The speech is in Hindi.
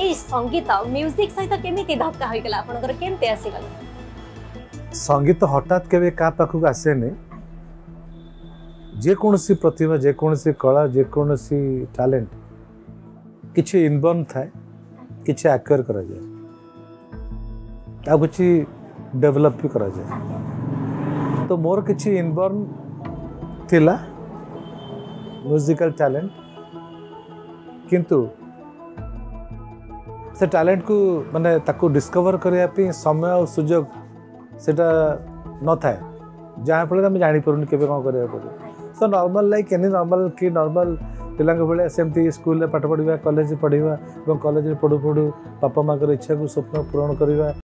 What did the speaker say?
ए संगीत म्यूजिक सहित केमिति धक्का होई गेला आपनकर केमते आसी गेला संगीत हठात केबे का पाखु आसे ने जे कोनोसी प्रतिभा जे कोनोसी कला जे कोनोसी टैलेंट किछि इनबॉर्न थाए किछि एक्वायर करा जाय ता किछि डेवलप भी करा जाय तो मोर किछि इनबॉर्न थिला म्यूजिकल टैलेंट किंतु से टैलेंट को माने ताको डिस्कवर करिया पे समय और सुजोग सेटा न थाए जहाँ फल आम जापर के सो नॉर्मल लाइक एनी नॉर्मल कि नॉर्मल पिला भाई सेमती स्कूल पाठ पढ़ा कॉलेज पढ़ा कॉलेज पढ़ू पढ़ू बापा माँ इच्छा को स्वप्न पूरण करवा।